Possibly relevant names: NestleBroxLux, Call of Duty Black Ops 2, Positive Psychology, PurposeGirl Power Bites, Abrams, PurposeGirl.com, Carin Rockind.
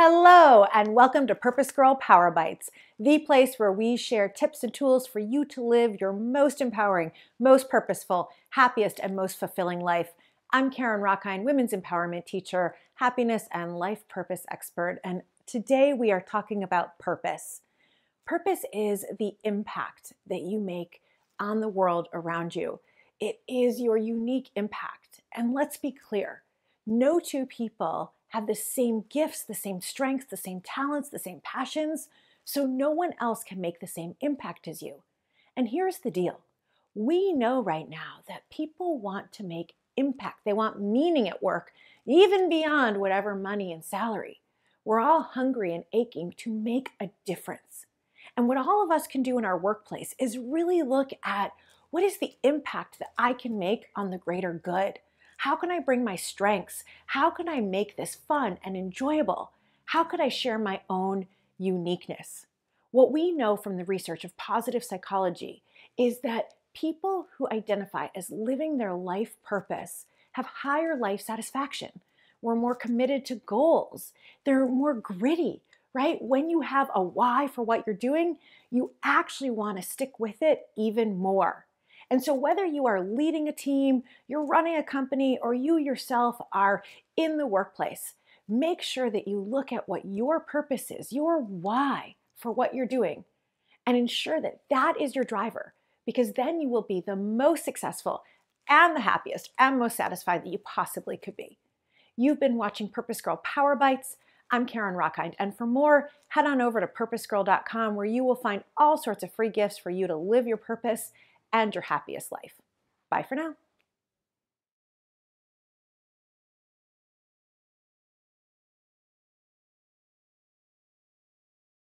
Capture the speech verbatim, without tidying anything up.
Hello and welcome to Purpose Girl Power Bites, the place where we share tips and tools for you to live your most empowering, most purposeful, happiest, and most fulfilling life. I'm Carin Rockind, women's empowerment teacher, happiness and life purpose expert, and today we are talking about purpose. Purpose is the impact that you make on the world around you. It is your unique impact. And let's be clear, no two people have the same gifts, the same strengths, the same talents, the same passions, so no one else can make the same impact as you. And here's the deal. We know right now that people want to make impact. They want meaning at work, even beyond whatever money and salary. We're all hungry and aching to make a difference. And what all of us can do in our workplace is really look at what is the impact that I can make on the greater good? How can I bring my strengths? How can I make this fun and enjoyable? How could I share my own uniqueness? What we know from the research of positive psychology is that people who identify as living their life purpose have higher life satisfaction. We're more committed to goals. They're more gritty, right? When you have a why for what you're doing, you actually want to stick with it even more. And so whether you are leading a team, you're running a company, or you yourself are in the workplace, make sure that you look at what your purpose is, your why for what you're doing, and ensure that that is your driver, because then you will be the most successful and the happiest and most satisfied that you possibly could be. You've been watching Purpose Girl Power Bites. I'm Carin Rockind, and for more, head on over to Purpose Girl dot com where you will find all sorts of free gifts for you to live your purpose and your happiest life. Bye for now.